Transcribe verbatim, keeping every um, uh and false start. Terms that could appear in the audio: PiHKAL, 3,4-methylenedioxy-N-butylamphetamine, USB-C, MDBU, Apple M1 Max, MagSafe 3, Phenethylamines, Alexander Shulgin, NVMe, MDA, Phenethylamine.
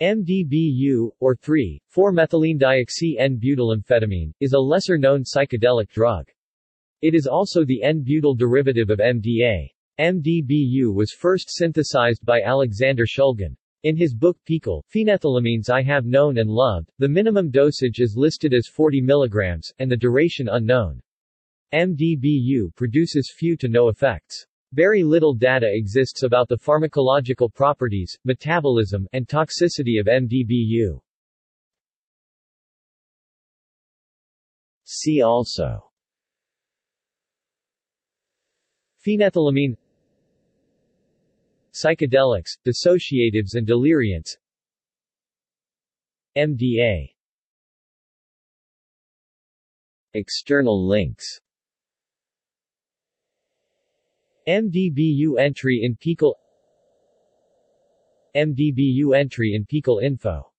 M D B U, or three four methylenedioxy N butylamphetamine, is a lesser-known psychedelic drug. It is also the N butyl derivative of M D A. M D B U was first synthesized by Alexander Shulgin. In his book PiHKAL, Phenethylamines I Have Known and Loved, the minimum dosage is listed as forty milligrams, and the duration unknown. M D B U produces few to no effects. Very little data exists about the pharmacological properties, metabolism, and toxicity of M D B U. See also: Phenethylamine, psychedelics, dissociatives and deliriants, M D A. External links: M D B U entry in PiHKAL, M D B U entry in PiHKAL info.